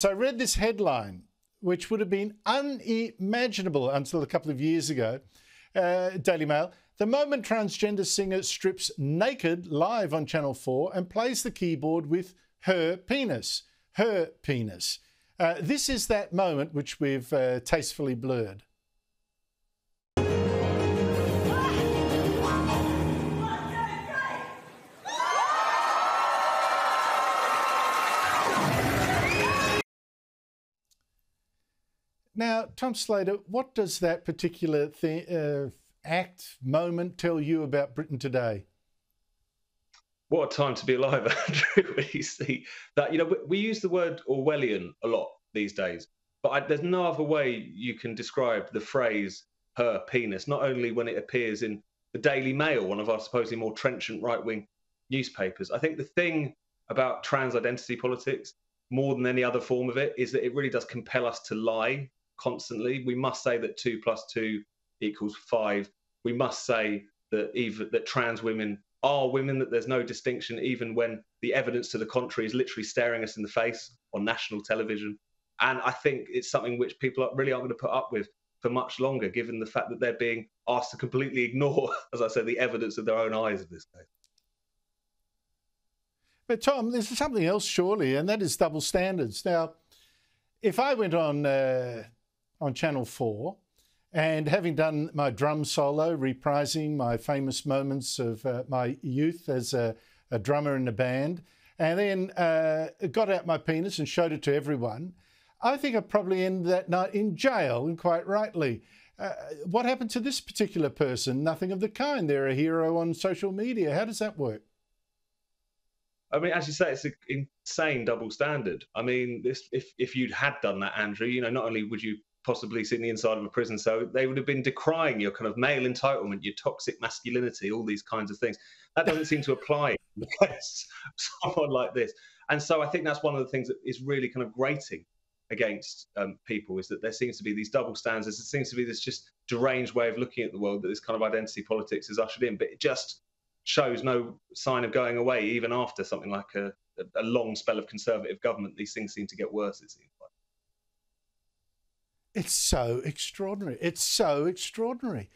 So I read this headline, which would have been unimaginable until a couple of years ago, Daily Mail. The moment transgender singer strips naked live on Channel 4 and plays the keyboard with her penis. Her penis. This is that moment which we've tastefully blurred. Now, Tom Slater, what does that particular moment tell you about Britain today? What a time to be alive, Andrew. We see that, you know, we use the word Orwellian a lot these days, but there's no other way you can describe the phrase "her penis," not only when it appears in the Daily Mail, one of our supposedly more trenchant right-wing newspapers. I think the thing about trans identity politics, more than any other form of it, is that it really does compel us to lie constantly. We must say that 2 + 2 = 5. We must say that that trans women are women, that there's no distinction, even when the evidence to the contrary is literally staring us in the face on national television. And I think it's something which people really aren't going to put up with for much longer, given the fact that they're being asked to completely ignore, as I said, the evidence of their own eyes in this case. But Tom, there's something else, surely, and that is double standards. Now, if I went on Channel 4, and having done my drum solo, reprising my famous moments of my youth as a drummer in a band, and then got out my penis and showed it to everyone, I think I'd probably end that night in jail, and quite rightly. What happened to this particular person? Nothing of the kind. They're a hero on social media. How does that work? I mean, as you say, it's an insane double standard. I mean, if you'd had done that, Andrew, you know, not only would you possibly seen the inside of a prison, so they would have been decrying your kind of male entitlement, your toxic masculinity, all these kinds of things. That doesn't seem to apply to someone like this. And so I think that's one of the things that is really kind of grating against people, is that there seems to be these double standards. There seems to be this just deranged way of looking at the world that this kind of identity politics is ushered in, but it just shows no sign of going away, even after something like a long spell of Conservative government. These things seem to get worse, it seems like. It's so extraordinary. It's so extraordinary.